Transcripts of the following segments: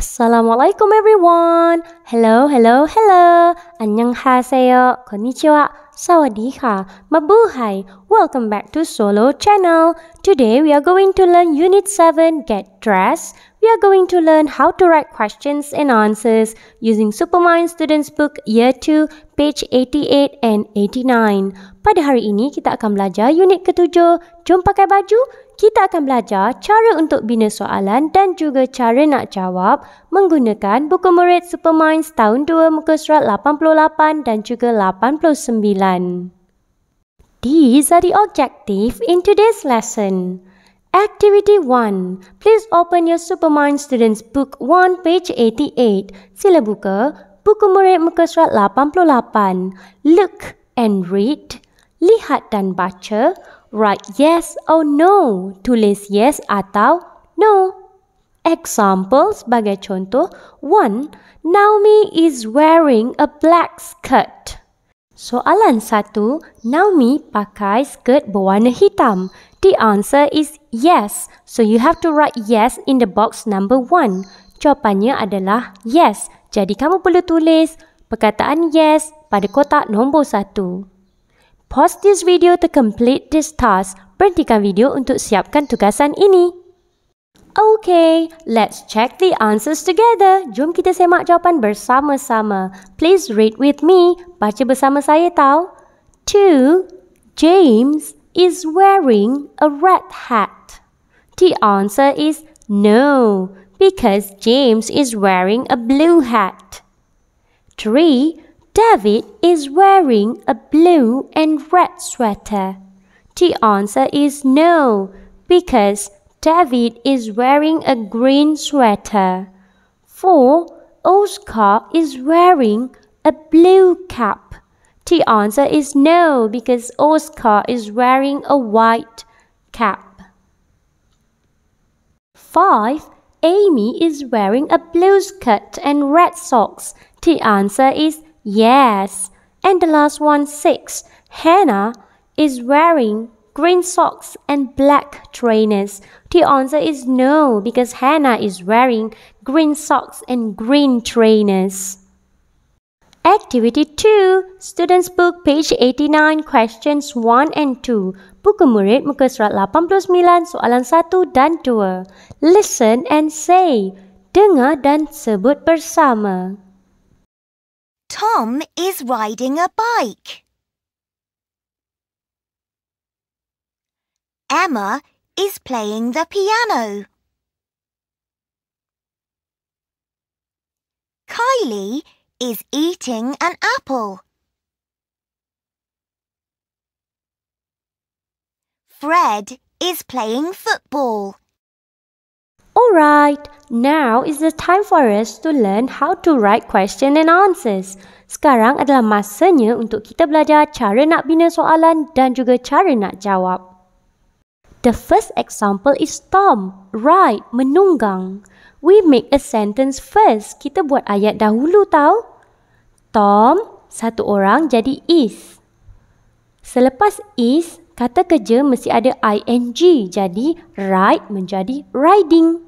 Assalamualaikum everyone. Hello, hello, hello. Annyeonghaseyo, konnichiwa, sawadika, mabuhay. Welcome back to Solo Channel. Today we are going to learn Unit 7, Get Dressed. We are going to learn how to write questions and answers using Supermind Students Book Year 2, page 88 and 89. Pada hari ini kita akan belajar unit ke-7, Jom Pakai Baju. Kita akan belajar cara untuk bina soalan dan juga cara nak jawab menggunakan buku murid Supermind tahun 2 muka surat 88 dan juga 89. These are the objectives in today's lesson. Activity 1. Please open your Supermind Students Book 1, page 88. Sila buka buku murid muka surat 88. Look and read. Lihat dan baca. Write yes or no. Tulis yes atau no. Example sebagai contoh. 1. Naomi is wearing a black skirt. Soalan 1. Naomi pakai skirt berwarna hitam. The answer is yes. So you have to write yes in the box number 1. Jawapannya adalah yes. Jadi kamu perlu tulis perkataan yes pada kotak nombor 1. Pause this video to complete this task. Berhentikan video untuk siapkan tugasan ini. Okay, let's check the answers together. Jom kita semak jawapan bersama-sama. Please read with me. Baca bersama saya tau. 2. James is wearing a red hat. The answer is no, because James is wearing a blue hat. 3. David is wearing a blue and red sweater. The answer is no, because David is wearing a green sweater. 4. Oscar is wearing a blue cap. The answer is no, because Oscar is wearing a white cap. 5. Amy is wearing a blue skirt and red socks. The answer is yes. And the last one, 6. Hannah is wearing green socks and black trainers. The answer is no, because Hannah is wearing green socks and green trainers. Activity 2. Students Book, page 89, questions 1 and 2. Buku murid, muka surat 89, soalan 1 dan 2. Listen and say. Dengar dan sebut bersama. Tom is riding a bike. Emma is playing the piano. Kylie is eating an apple. Fred is playing football. Alright, now is the time for us to learn how to write question and answers. Sekarang adalah masanya untuk kita belajar cara nak bina soalan dan juga cara nak jawab. The first example is Tom, ride, menunggang. We make a sentence first. Kita buat ayat dahulu tau. Tom, satu orang jadi is. Selepas is, kata kerja mesti ada ing, jadi ride menjadi riding.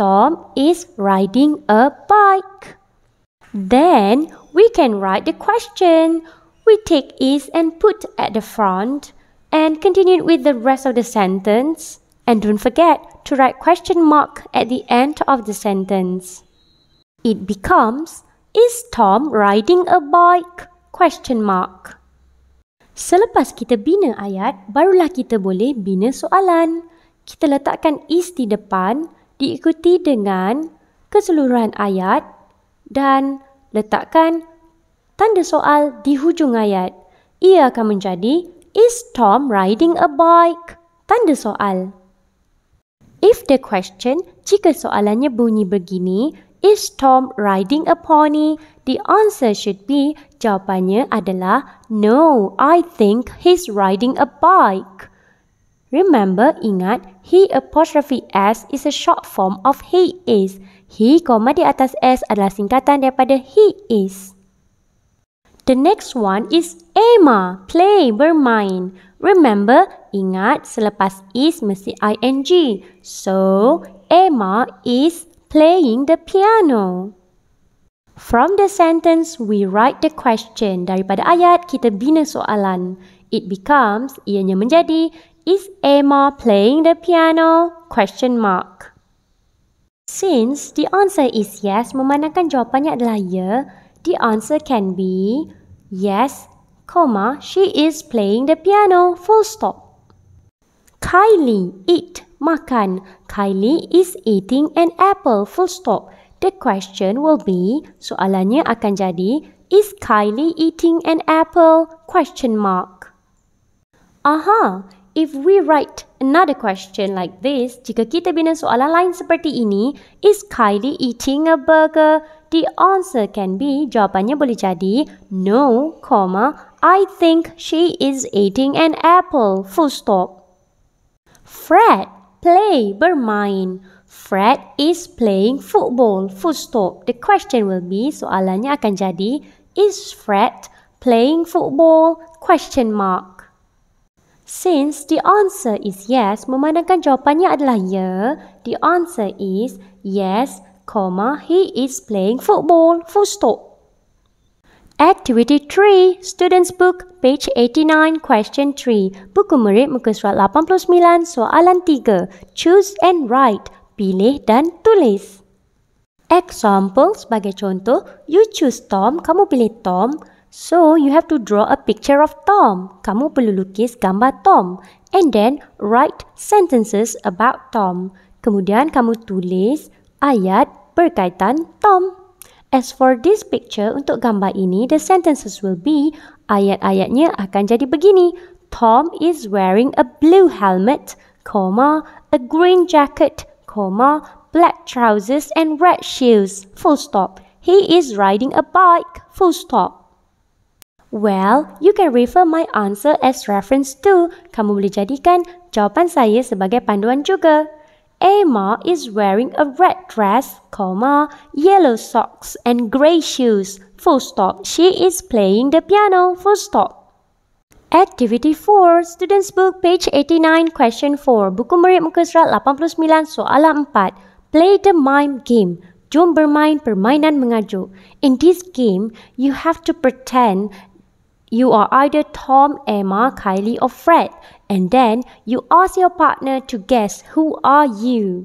Tom is riding a bike. Then, we can write the question. We take is and put at the front and continue with the rest of the sentence. And don't forget to write question mark at the end of the sentence. It becomes, is Tom riding a bike? Question mark. Selepas kita bina ayat, barulah kita boleh bina soalan. Kita letakkan is di depan, diikuti dengan keseluruhan ayat dan letakkan tanda soal di hujung ayat. Ia akan menjadi, is Tom riding a bike? Tanda soal. If the question, jika soalannya bunyi begini, is Tom riding a pony? The answer should be, jawapannya adalah, no, I think he's riding a bike. Remember, ingat, he apostrophe s is a short form of he is. He, koma di atas s adalah singkatan daripada he is. The next one is Emma, play, bermain. Remember, ingat, selepas is mesti ing. So, Emma is playing the piano. From the sentence, we write the question. Daripada ayat, kita bina soalan. It becomes, ianya menjadi, is Emma playing the piano? Question mark. Since the answer is yes, memandangkan jawapannya adalah ya, the answer can be yes, comma, she is playing the piano, full stop. Kylie, eat, makan. Kylie is eating an apple, full stop. The question will be, soalannya akan jadi, is Kylie eating an apple? Question mark. Aha, if we write another question like this, jika kita bina soalan lain seperti ini, is Kylie eating a burger? The answer can be, jawapannya boleh jadi, no, comma, I think she is eating an apple, full stop. Fred, play, bermain. Fred is playing football, full stop. The question will be, soalannya akan jadi, is Fred playing football? Question mark. Since the answer is yes, memandangkan jawapannya adalah ya, the answer is yes, comma, he is playing football, full stop. Activity 3, Students Book, page 89, question 3. Buku Merit, muka surat 89, soalan 3. Choose and write, pilih dan tulis. Example, sebagai contoh, you choose Tom, kamu pilih Tom. So, you have to draw a picture of Tom. Kamu perlu lukis gambar Tom. And then, write sentences about Tom. Kemudian, kamu tulis ayat berkaitan Tom. As for this picture, untuk gambar ini, the sentences will be, ayat-ayatnya akan jadi begini. Tom is wearing a blue helmet, comma, a green jacket, comma, black trousers and red shoes, full stop. He is riding a bike, full stop. Well, you can refer my answer as reference to. Kamu boleh jadikan jawapan saya sebagai panduan juga. Emma is wearing a red dress, comma, yellow socks and grey shoes, full stop. She is playing the piano, full stop. Activity 4, Students Book, page 89, question 4. Buku Merit, muka surat 89, soalan 4. Play the mime game. Jom bermain permainan mengajuk. In this game, you have to pretend you are either Tom, Emma, Kylie or Fred, and then you ask your partner to guess who are you.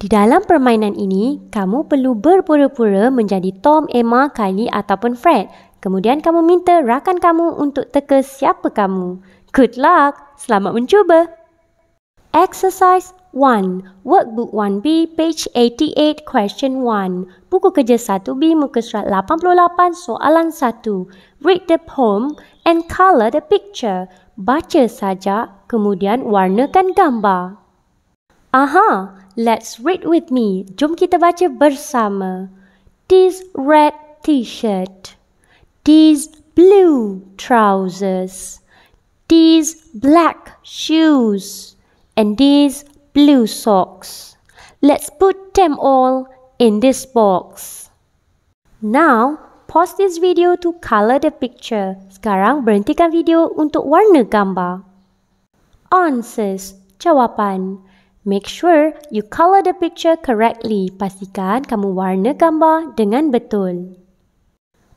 Di dalam permainan ini, kamu perlu berpura-pura menjadi Tom, Emma, Kylie ataupun Fred. Kemudian kamu minta rakan kamu untuk teka siapa kamu. Good luck! Selamat mencuba! Exercise 1. Workbook 1B, page 88, question 1. Buku kerja 1B, muka surat 88, soalan 1. Read the poem and colour the picture. Baca saja, kemudian warnakan gambar. Aha, let's read with me. Jom kita baca bersama. This red t-shirt. These blue trousers. These black shoes. And these blue socks. Let's put them all in this box. Now, pause this video to color the picture. Sekarang berhentikan video untuk warna gambar. Answers, jawapan. Make sure you color the picture correctly. Pastikan kamu warna gambar dengan betul.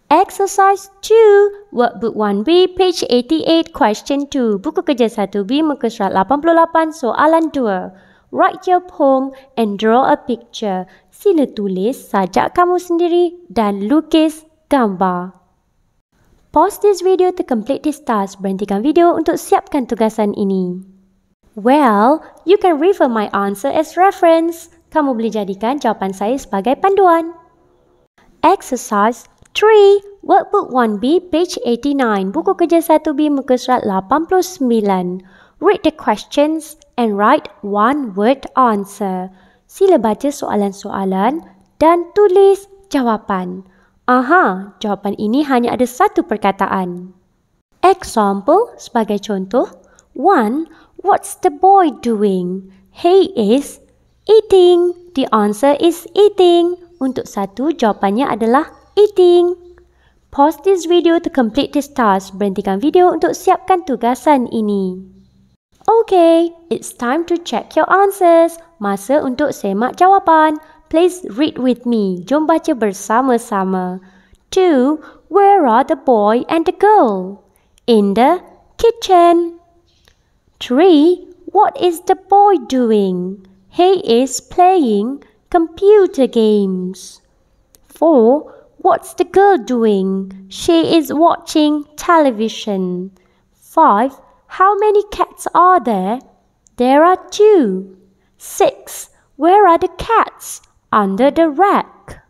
Exercise 2, Workbook 1B, page 88, question 2. Buku kerja 1B, muka surat 88, soalan 2. Write your poem and draw a picture. Sila tulis sajak kamu sendiri dan lukis gambar. Pause this video to complete this task. Berhentikan video untuk siapkan tugasan ini. Well, you can refer my answer as reference. Kamu boleh jadikan jawapan saya sebagai panduan. Exercise 3. Workbook 1B, page 89. Buku kerja 1B, muka surat 89. Read the questions and write one word answer. Sila baca soalan-soalan dan tulis jawapan. Aha, jawapan ini hanya ada satu perkataan. Example, sebagai contoh. 1. What's the boy doing? He is eating. The answer is eating. Untuk satu, jawapannya adalah eating. Pause this video to complete this task. Berhentikan video untuk siapkan tugasan ini. Okay, it's time to check your answers. Masa untuk semak jawapan. Please read with me. Jom baca bersama-sama. 2. Where are the boy and the girl? In the kitchen. 3. What is the boy doing? He is playing computer games. 4. What's the girl doing? She is watching television. 5. How many cats are there? There are 2. 6. Where are the cats? Under the rack.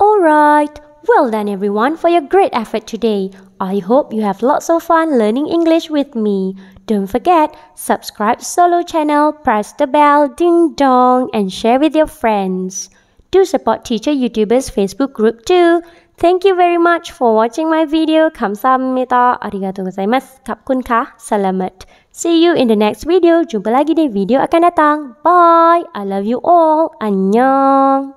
Alright, well done everyone for your great effort today. I hope you have lots of fun learning English with me. Don't forget, subscribe Solo Channel, press the bell, ding dong, and share with your friends. Do support Teacher YouTubers Facebook group too. Thank you very much for watching my video. Kamsahamnida. Arigatou gozaimasu. Kapkunka. Selamat. See you in the next video. Jumpa lagi di video akan datang. Bye. I love you all. Annyeong.